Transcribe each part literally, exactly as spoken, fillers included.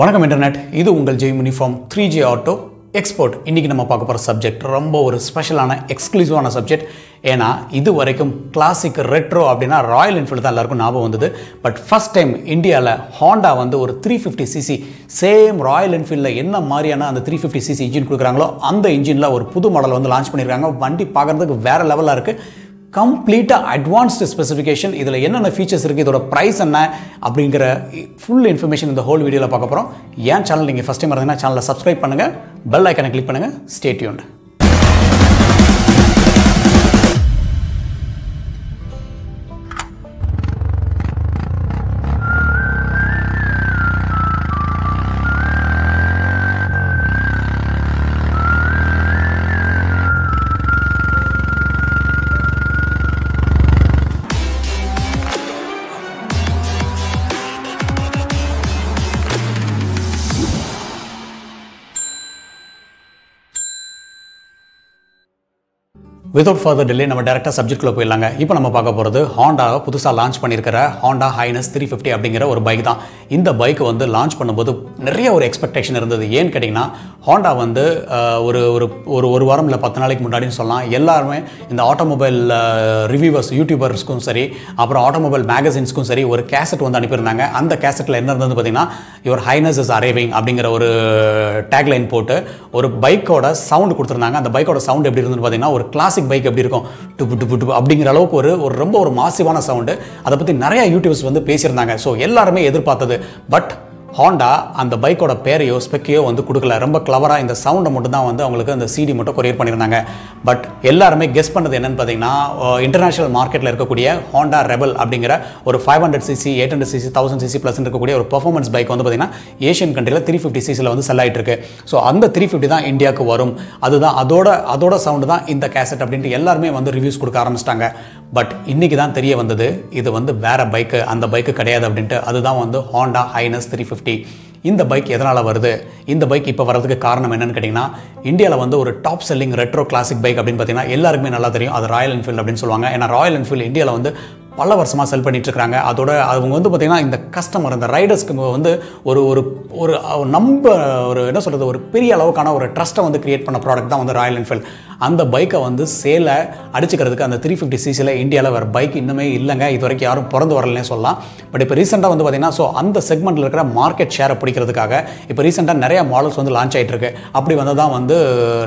வணக்கம் இன்டர்நெட், இது உங்கள் Jai Muni from three J Auto Export. இன்றைக்கி நம்ம பார்க்க போகிற சப்ஜெக்ட் ரொம்ப ஒரு ஸ்பெஷலான எக்ஸ்க்ளூசிவான சப்ஜெக்ட். ஏன்னா இது வரைக்கும் கிளாசிக் ரெட்ரோ அப்படின்னா ராயல் என்ஃபீல்டு தான் எல்லாருக்கும் ஞாபகம் வந்தது. பட் ஃபஸ்ட் டைம் இந்தியாவில் ஹோண்டா வந்து ஒரு three fifty cc same Royal என்ஃபீல்டில் என்ன மாதிரியான அந்த த்ரீ ஃபிஃப்டி சிசி இன்ஜின் கொடுக்குறாங்களோ அந்த இன்ஜினில் ஒரு புது மாடல் வந்து லான்ச் பண்ணியிருக்காங்க. வண்டி பார்க்குறதுக்கு வேறு லெவலாக இருக்குது. கம்ப்ளீட்டாக அட்வான்ஸ்டு ஸ்பெசிஃபிகேஷன், இதில் என்னென்ன ஃபீச்சர்ஸ் இருக்குது, இதோட ப்ரைஸ் என்ன அப்படிங்கிற ஃபுல் இன்ஃபர்மேஷன் இந்த ஹோல் வீடியோவில் பார்க்க போகிறோம். ஏன் சேனல் நீங்கள் ஃபஸ்ட் டைம் இருந்தீங்கன்னா சேனலை சப்ஸ்கிரைப் பண்ணுங்கள், பெல் ஐக்கனை கிளிக் பண்ணுங்கள். Stay tuned. Without further delay நம்ம டேரெக்டாக சப்ஜெக்ட்குள்ளே போயிடலாங்க. இப்போ நம்ம பார்க்க போகிறது ஹாண்டாவை புதுசாக லான்ச் பண்ணியிருக்கிற ஹாண்டா ஹைனஸ் த்ரீ ஃபிஃப்டி அப்படிங்கிற ஒரு பைக் தான். இந்த பைக்கு வந்து லான்ச் பண்ணும்போது நிறைய ஒரு எக்ஸ்பெக்டேஷன் இருந்தது. ஏன்னு கேட்டிங்கன்னா, ஹாண்டா வந்து ஒரு ஒரு ஒரு வாரம் இல்லை பத்து நாளைக்கு முன்னாடின்னு சொல்லலாம், எல்லாருமே இந்த ஆட்டோமொபைல் ரிவ்யூவர்ஸ் யூடியூபர்ஸ்க்கும் சரி, அப்புறம் ஆட்டோமொபைல் மேகசின்ஸ்க்கும் சரி ஒரு கேசட் வந்து அனுப்பியிருந்தாங்க. அந்த கேசட்டில் என்ன இருந்தது பார்த்திங்கன்னா, யுவர் ஹைனஸ் இஸ் அரைவிங் அப்படிங்கிற ஒரு டேக்லைன் போட்டு ஒரு பைக்கோட சவுண்ட் கொடுத்துருந்தாங்க. அந்த பைக்கோட சவுண்ட் எப்படி இருந்ததுன்னு பார்த்திங்கன்னா, ஒரு கிளாசிக் பைக் எப்படி இருக்கும் டுப்பு டுப்பு டுப்பு அப்படிங்கிற அளவுக்கு ஒரு ஒரு ரொம்ப ஒரு மாசிவான சவுண்டு. அதை பற்றி நிறைய யூடியூப்ஸ் வந்து பேசியிருந்தாங்க. ஸோ எல்லாருமே எதிர்பார்த்தது. பட் ஹாண்டா அந்த பைக்கோட பேரையோ ஸ்பெக்கையோ வந்து கொடுக்கல. ரொம்ப கிளவராக இந்த சவுண்டை மட்டும் தான் வந்து அவங்களுக்கு அந்த சிடி மட்டும் கொரியர் பண்ணியிருந்தாங்க. பட் எல்லாருமே கெஸ் பண்ணது என்னென்னு பார்த்தீங்கன்னா, இன்டர்நேஷ்னல் மார்க்கெட்டில் இருக்கக்கூடிய ஹாண்டா ரெபல் அப்படிங்கிற ஒரு five hundred cc eight hundred cc thousand cc plus இருக்கக்கூடிய ஒரு பெர்ஃபார்மன்ஸ் பைக் வந்து பார்த்திங்கன்னா ஏஷியன் கண்ட்ரியில் த்ரீ ஃபிஃப்டி சிசியில் வந்து செல் ஆகிட்டு இருக்கு. ஸோ அந்த த்ரீ ஃபிஃப்டி தான் இந்தியாவுக்கு வரும், அதுதான் அதோட அதோட சவுண்டு தான் இந்த கேசட் அப்படின்ட்டு எல்லாருமே வந்து ரிவ்யூஸ் கொடுக்க ஆரம்பிச்சிட்டாங்க. பட் இன்றைக்கி தான் தெரிய வந்தது இது வந்து வேறு பைக்கு, அந்த பைக்கு கிடையாது அப்படின்ட்டு. அதுதான் வந்து ஹாண்டா ஹைனஸ் த்ரீ ஃபிஃப்டி. இந்த பைக் எதனால் வருது, இந்த பைக் இப்போ வரதுக்கு காரணம் என்னென்னு கேட்டிங்கன்னா, இந்தியாவில் வந்து ஒரு top selling retro classic bike அப்படின்னு பார்த்தீங்கன்னா எல்லாருக்குமே நல்லா தெரியும், அது ராயல் என்ஃபீல்டு அப்படின்னு சொல்லுவாங்க. ஏன்னா ராயல் என்ஃபீல்டு இந்தியாவில் வந்து பல வருஷமாக செல் பண்ணிகிட்ருக்காங்க. அதோட அவங்க வந்து பார்த்திங்கன்னா இந்த கஸ்டமர் இந்த ரைடர்ஸ்க்கு வந்து ஒரு ஒரு நம்ப ஒரு என்ன சொல்கிறது ஒரு பெரிய அளவுக்கான ஒரு ட்ரஸ்ட்டை வந்து க்ரியேட் பண்ண ப்ராடக்ட் தான் வந்து ராயல் என்ஃபீல்டு. அந்த பைக்கை வந்து சேலை அடிச்சுக்கிறதுக்கு அந்த த்ரீ ஃபிஃப்டி சிசியில் இந்தியாவில் வேறு பைக் இன்னுமே இல்லைங்க, இது வரைக்கும் யாரும் பிறந்து வரலன்னே சொல்லலாம். பட் இப்போ ரீசெண்டாக வந்து பார்த்திங்கன்னா, ஸோ அந்த செக்மெண்ட்டில் இருக்கிற மார்க்கெட் ஷேரை பிடிக்கிறதுக்காக இப்போ ரீசெண்டாக நிறையா மாடல்ஸ் வந்து லான்ச் ஆகிட்டுருக்கு. அப்படி வந்து தான் வந்து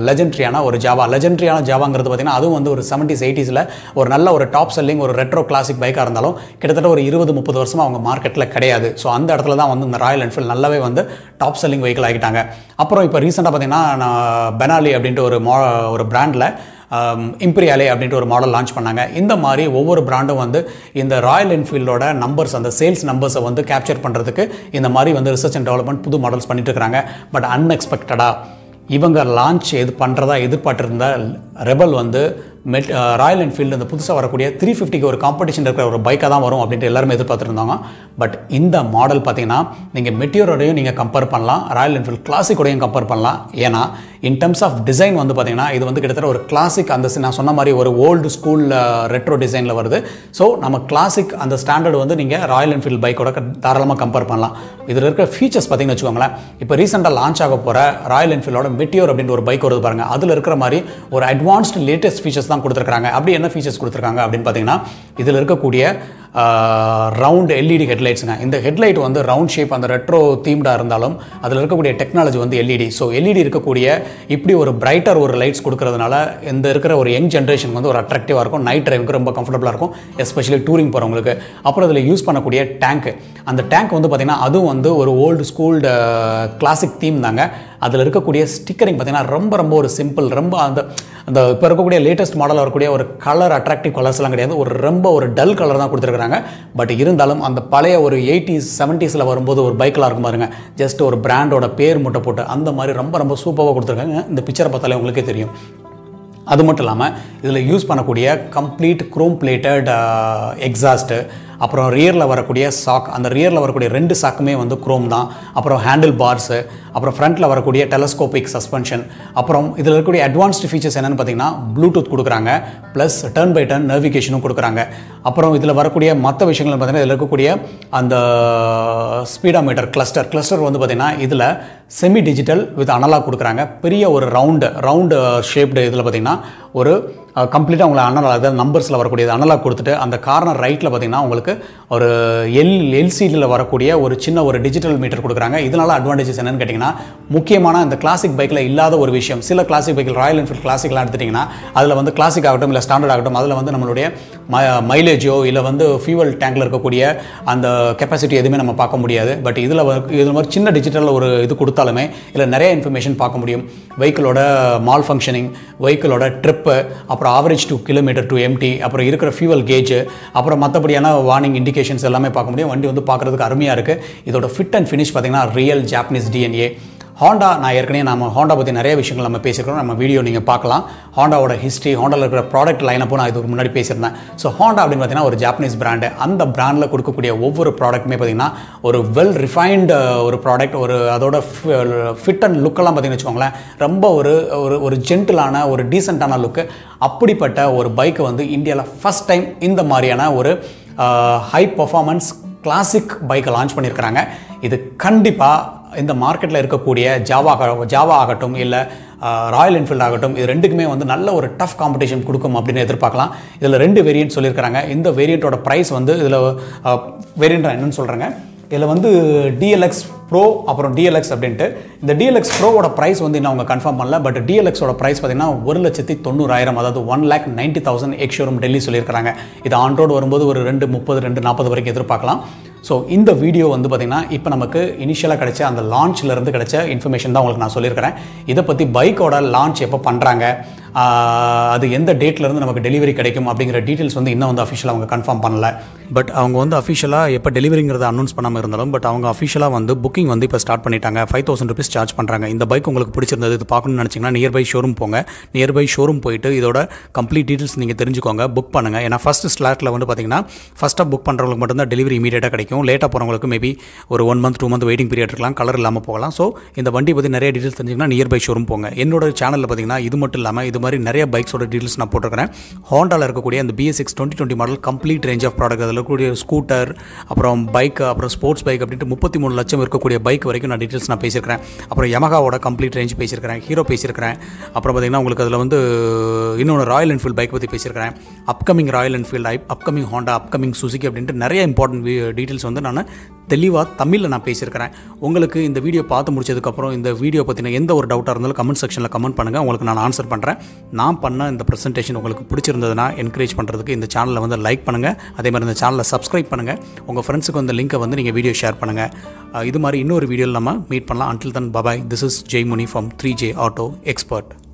லெஜெண்ட்ரியான ஒரு ஜாவா லெஜெண்ட்ரியான ஜாவாங்கிறது பார்த்திங்கன்னா, அதுவும் வந்து ஒரு செவன்டீஸ் எயிட்டிஸில் ஒரு நல்ல ஒரு டாப் செல்லிங் ஒரு ரெட்ரோ கிளாசிக் பைக்காக இருந்தாலும் கிட்டத்தட்ட ஒரு இருபது முப்பது வருஷமாக அவங்க மார்க்கெட்டில் கிடையாது. ஸோ அந்த இடத்துல தான் வந்து இந்த ராயல் என்ஃபீல்டு நல்லாவே வந்து டாப் செல்லிங் வெஹிக்கிள் ஆகிட்டாங்க. அப்புறம் இப்போ ரீசெண்டாக பார்த்திங்கன்னா, நான் பெனாலி அப்படின்ட்டு ஒரு மா ஒரு பிராண்டில் இம்பீரியாலே அப்படின்ட்டு ஒரு மாடல் லான்ச் பண்ணாங்க. இந்த மாதிரி ஒவ்வொரு பிராண்டும் வந்து இந்த ராயல் என்ஃபீல்டோட நம்பர்ஸ் அந்த சேல்ஸ் நம்பர்ஸை வந்து கேப்சர் பண்ணுறதுக்கு இந்த மாதிரி வந்து ரிசர்ச் அண்ட் டெவலப்மெண்ட் புது மாடல்ஸ் பண்ணிட்டு இருக்கிறாங்க. பட் அன்எக்ஸ்பெக்டடாக இவங்க லான்ச் எது பண்ணுறதா எதிர்பார்த்துருந்த ரெபல் வந்து மெட் ராயல் என்ஃபீல்டு இந்த புதுசாக வரக்கூடிய த்ரீ ஃபிஃப்டிக்கு ஒரு காம்படிஷன் இருக்கிற ஒரு பைக்காக தான் வரும் அப்படின்ட்டு எல்லாருமே எதிர்பார்த்துருந்தாங்க. பட் இந்த மாடல் பார்த்திங்கன்னா நீங்கள் மெட்டியூரோடையும் நீங்கள் கம்பேர் பண்ணலாம், ராயல் என்ஃபீல்டு கிளாசிக்கோடையும் கம்பேர் பண்ணலாம். ஏன்னா இன் டர்ம்ஸ் ஆஃப் டிசைன் வந்து பார்த்திங்கன்னா இது வந்து கிட்டத்தட்ட ஒரு கிளாசிக் அந்த நான் சொன்ன மாதிரி ஒரு ஓல்டு ஸ்கூலில் ரெட்ரோ டிசைனில் வருது. ஸோ நம்ம கிளாசிக் அந்த ஸ்டாண்டர்டு வந்து நீங்கள் ராயல் என்ஃபீல்டு பைக்கோட தாராளமாக கம்பேர் பண்ணலாம். இதில் இருக்கிற ஃபீச்சர்ஸ் பார்த்திங்கன்னு வச்சுக்கோங்களேன், இப்போ ரீசெண்டாக லான்ச் ஆக போகிற ராயல் என்ஃபீல்டோட மெட்டியூர் அப்படின்ட்டு ஒரு பைக் வருது பாருங்கள், அதில் இருக்கிற மாதிரி ஒரு அட்வான்ஸ்டு லேட்டஸ்ட் ஃபீச்சர்ஸ் தான் கொடுத்துருக்காங்க. அப்படி என்ன ஃபீச்சர்ஸ் கொடுத்துருக்காங்க அப்படின்னு பார்த்தீங்கன்னா, இதில் இருக்கக்கூடிய ரவுண்ட் எல்இடி ஹெட்லைட்ஸுங்க. இந்த ஹெட்லைட் வந்து ரவுண்ட் ஷேப் அந்த ரெட்ரோ தீம்டாக இருந்தாலும் அதில் இருக்கக்கூடிய டெக்னாலஜி வந்து எல்இடி. ஸோ எல்இடி இருக்கக்கூடிய இப்படி ஒரு பிரைட்டர் ஒரு லைட்ஸ் கொடுக்கறதுனால இந்த இருக்கிற ஒரு யங் ஜென்ரேஷனுக்கு வந்து ஒரு அட்ராக்டிவாக இருக்கும், நைட் ட்ரைவுக்கு ரொம்ப கம்ஃபர்டபுளாக இருக்கும், எஸ்பெஷலி டூரிங் போகிறவங்களுக்கு. அப்புறம் இதில் யூஸ் பண்ணக்கூடிய டேங்க், அந்த டேங்க் வந்து பார்த்திங்கன்னா அதுவும் வந்து ஒரு ஓல்டு ஸ்கூல்டு கிளாசிக் தீம் தாங்க. அதில் இருக்கக்கூடிய ஸ்டிக்கரிங் பார்த்திங்கன்னா ரொம்ப ரொம்ப ஒரு சிம்பிள், ரொம்ப அந்த அந்த இப்போ இருக்கக்கூடிய லேட்டஸ்ட் மாடலில் இருக்கக்கூடிய ஒரு கலர் அட்ராக்டிவ் கலர்ஸ்லாம் கிடையாது, ஒரு ரொம்ப ஒரு டல் கலர் தான் கொடுத்துருக்குறாங்க. பட் இருந்தாலும் அந்த பழைய ஒரு எயிட்டிஸ் செவன்டீஸில் வரும்போது ஒரு பைக்கெலாம் இருக்கும் பாருங்கள், ஜஸ்ட் ஒரு பிராண்டோட பேர் முட்டை போட்டு அந்த மாதிரி ரொம்ப ரொம்ப சூப்பராக கொடுத்துருக்காங்க. இந்த பிக்சரை பார்த்தாலே உங்களுக்கே தெரியும். அது மட்டும் இல்லாமல் இதில் யூஸ் பண்ணக்கூடிய கம்ப்ளீட் குரோம் பிளேட்டட் எக்ஸாஸ்ட்டு, அப்புறம் ரியரில் வரக்கூடிய சாக், அந்த ரியரில் வரக்கூடிய ரெண்டு சாக்குமே வந்து குரோம் தான், அப்புறம் ஹேண்டில் பார்ஸு, அப்புறம் ஃப்ரண்ட்ல வரக்கூடிய டெலஸ்கோபிக் சஸ்பென்ஷன், அப்புறம் இதில் இருக்கக்கூடிய அட்வான்ஸ்டு ஃபீச்சர்ஸ் என்னென்னு பார்த்தீங்கன்னா ப்ளூடூத் கொடுக்குறாங்க, ப்ளஸ் டர்ன் பை டர்ன் நேவிகேஷனும் கொடுக்குறாங்க. அப்புறம் இதில் வரக்கூடிய மற்ற விஷயங்கள் பார்த்தீங்கன்னா இதில் இருக்கக்கூடிய அந்த ஸ்பீடாமீட்டர் கிளஸ்டர் கிளஸ்டர் வந்து பார்த்தீங்கன்னா இதில் செமி டிஜிட்டல் வித் அனலாக் கொடுக்குறாங்க. பெரிய ஒரு ரவுண்டு ரவுண்டு ஷேப்டு இதில் பார்த்தீங்கன்னா ஒரு கம்ப்ளீட்டாக உங்களை அனலாக், அதாவது நம்பர்ஸில் வரக்கூடியது அனலாக் கொடுத்துட்டு அந்த கார்னர் ரைட்டில் பார்த்தீங்கன்னா உங்களுக்கு ஒரு எல் எல்சிடியில் வரக்கூடிய ஒரு சின்ன ஒரு டிஜிட்டல் மீட்டர் கொடுக்குறாங்க. இதனால் அட்வான்டேஜஸ் என்னென்னு கேட்டிங்கன்னா முக்கியமான இந்த கிளாசிக் பைக்கில் இல்லாத ஒரு விஷயம். சில கிளாசிக் பைக்கில் ராயல் என்ஃபீல்டு கிளாசிக்லாம் எடுத்துட்டிங்கன்னா அதில் வந்து கிளாசிக் ஆகட்டும் இல்லை ஸ்டாண்டர்ட் ஆகட்டும் அதில் வந்து நம்மளுடைய ம மைலேஜோ இல்லை வந்து ஃபியூவல் டேங்கில் இருக்கக்கூடிய அந்த கெப்பாசிட்டி எதுவுமே நம்ம பார்க்க முடியாது. பட் இதில் இது மாதிரி சின்ன டிஜிட்டலில் ஒரு இது கொடுத்தாலுமே இதில் நிறைய இன்ஃபர்மேஷன் பார்க்க முடியும். வெஹிக்கிளோட மால் ஃபங்க்ஷனிங், வெஹிக்கிளோட ட்ரிப்பு, அப்புறம் average to kilometre to empty, அப்புறம் இருக்கிற ஃபியூவல் கேஜு, அப்புறம் மற்றபடியான வார்னிங் இண்டிகேஷன்ஸ் எல்லாமே பார்க்க முடியும். வண்டி வந்து பார்க்குறதுக்கு அருமையாக இருக்குது. இதோட ஃபிட் அண்ட் ஃபினிஷ் பார்த்திங்கன்னா ரியல் ஜாப்பனீஸ் டிஎன்ஏ. ஹாண்டா நான் ஏற்கனவே நம்ம ஹாண்டா பற்றி நிறைய விஷயங்கள் நம்ம பேசியிருக்கோம், நம்ம வீடியோ நீங்கள் பார்க்கலாம். ஹாண்டாவோட ஹிஸ்ட்ரி, ஹாண்டாவில் இருக்கிற ப்ராடக்ட் லைனப்பும் நான் இதுக்கு முன்னாடி பேசியிருந்தேன். ஸோ ஹாண்டா அப்படின்னு பார்த்தீங்கன்னா ஒரு ஜாப்பனீஸ் பிராண்டு, அந்த பிராண்டில் கொடுக்கக்கூடிய ஒவ்வொரு ப்ராடக்ட்டுமே பார்த்திங்கன்னா ஒரு வெல் ரிஃபைன்டு ஒரு ப்ராடக்ட், ஒரு அதோட ஃபிட் அண்ட் லுக்கெல்லாம் பார்த்திங்கன்னு வச்சுக்கோங்களேன், ரொம்ப ஒரு ஒரு ஜென்டிலான ஒரு டீசெண்டான லுக்கு. அப்படிப்பட்ட ஒரு பைக்கு வந்து இந்தியாவில் ஃபஸ்ட் டைம் இந்த மாதிரியான ஒரு ஹை பர்ஃபார்மன்ஸ் கிளாசிக் பைக்கை லான்ச் பண்ணியிருக்கிறாங்க. இது கண்டிப்பாக இந்த மார்க்கெட்டில் இருக்கக்கூடிய ஜாவா ஜாவா ஆகட்டும் இல்லை ராயல் என்ஃபீல்டு ஆகட்டும் இது ரெண்டுக்குமே வந்து நல்ல ஒரு டஃப் காம்படிஷன் கொடுக்கும் அப்படின்னு எதிர்பார்க்கலாம். இதில் ரெண்டு வேரியன்ட் சொல்லியிருக்கிறாங்க. இந்த வேரியண்ட்டோட ப்ரைஸ் வந்து இதில் வேரியண்ட் என்னன்னு சொல்கிறாங்க. இதில் வந்து டிஎல்எக்ஸ் ப்ரோ அப்புறம் டிஎல்எக்ஸ் அப்படின்ட்டு இந்த டிஎல்எக்ஸ் ப்ரோவோட ப்ரைஸ் வந்து இன்னும் அவங்க கன்ஃபார்ம் பண்ணல. பட் டிஎல்எக்ஸோட ப்ரைஸ் பார்த்திங்கன்னா ஒரு லட்சத்தி தொண்ணூறாயிரம் அதாவது one lakh ninety thousand ex showroom Delhi சொல்லியிருக்கிறாங்க. இது ஆன் ரோடு வரும்போது ஒரு ரெண்டு முப்பது ரெண்டு நாற்பது வரைக்கும் எதிர்பார்க்கலாம். ஸோ இந்த வீடியோ வந்து பார்த்திங்கன்னா இப்போ நமக்கு இனிஷியலாக கிடைச்ச அந்த லான்ச்லேருந்து கிடைச்ச இன்ஃபர்மேஷன் தான் உங்களுக்கு நான் சொல்லியிருக்கிறேன். இதை பற்றி பைக்கோட லான்ச் எப்போ பண்ணுறாங்க, அது எந்த டேட்லேருந்து நமக்கு டெலிவரி கிடைக்கும் அப்படிங்கிற டீட்டெயில்ஸ் வந்து இன்னும் வந்து அஃபிஷியலாக அவங்க கன்ஃபார்ம் பண்ணலை. பட் அவங்க வந்து அஃபிஷியலாக எப்போ டெலிவரிங்கிறத அனௌன்ஸ் பண்ணாமல் இருந்தாலும் பட் அவங்க அஃபிஷியலாக வந்து புக்கிங் வந்து இப்போ ஸ்டார்ட் பண்ணிட்டாங்க. ஃபைவ் தௌசண்ட் ருபீஸ் சார்ஜ் பண்ணுறாங்க. இந்த பைக் உங்களுக்கு பிடிச்சிருந்தது, இது பார்க்கணும்னு நினச்சிங்கன்னா நியர்பை ஷோரூம் போங்க. நியர்பை ஷோரூம் போயிட்டு இதோட கம்ப்ளீட் டீட்டெயில்ஸ் நீங்கள் தெரிஞ்சுக்கோங்க, புக் பண்ணுங்கள். ஏன்னா ஃபஸ்ட்டு ஸ்லாட்டில் வந்து பார்த்திங்கன்னா ஃபஸ்ட்டாக புக் பண்ணுறவங்களுக்கு மட்டும்தான் டெலிவரி இமீடியட்டாக கிடைக்கும். லேட்டாக போகிறவங்களுக்கு மேபி ஒரு one month two month waiting period இருக்கலாம், கலர் இல்லாமல் போகலாம். ஸோ இந்த வண்டி பற்றி நிறைய டீட்டெயில்ஸ் தெரிஞ்சிங்கன்னா நியர்பை ஷோரூம் போங்க. என்னோட சேனலில் பார்த்திங்கன்னா இது மட்டும் இல்லாமல் இது மாதிரி நிறைய பைக்ஸோட டீட்டெயில்ஸ் நான் போட்டிருக்கிறேன். ஹோண்டாவில் இருக்கக்கூடிய அந்த BS six twenty twenty model complete range of product, அதில் இருக்கக்கூடிய ஸ்கூட்டர் அப்புறம் பைக் அப்புறம் ஸ்போர்ட்ஸ் பைக் அப்படின்ட்டு முப்பத்தி மூணு லட்சம் இருக்கக்கூடிய பைக் வரைக்கும் நான் டீட்டெயில்ஸ் நான் பேசியிருக்கிறேன். அப்புறம் யமஹாவோட கம்ப்ளீட் ரேஞ்ச் பேசியிருக்கிறேன், ஹீரோ பேசியிருக்கிறேன். அப்புறம் பார்த்திங்கன்னா உங்களுக்கு அதில் வந்து இன்னொன்று ராயல் என்ஃபீல்டு பைக் பற்றி பேசியிருக்கிறேன். Upcoming Royal Enfield, upcoming Honda, upcoming Suzuki அப்படின்ட்டு நிறைய இம்பார்ட்டன்ட் டீட்டெயில்ஸ் வந்து நான் தெளிவாக தமிழில் நான் பேசியிருக்கிறேன். உங்களுக்கு இந்த வீடியோ பார்த்து முடிச்சதுக்கப்புறம் இந்த வீடியோ பற்றின எந்த ஒரு டவுட்டாக இருந்தாலும் கமெண்ட் செக்ஷனில் கமெண்ட் பண்ணுங்கள், உங்களுக்கு நான் ஆன்சர் பண்ணுறேன். நான் பண்ண இந்த ப்ரெசன்டேஷன் உங்களுக்கு பிடிச்சிருந்ததுன்னா என்கரேஜ் பண்ணுறதுக்கு இந்த சேனலை வந்து லைக் பண்ணுங்கள், அதேமாதிரி இந்த சேனலை சப்ஸ்கிரைப் பண்ணுங்கள், உங்கள் ஃப்ரெண்ட்ஸுக்கு அந்த லிங்க்கை வந்து நீங்கள் வீடியோ ஷேர் பண்ணுங்கள். இது மாதிரி இன்னொரு வீடியோவில் நம்ம மீட் பண்ணலாம். Until then bye bye. This is Jai Muni from three J auto expert.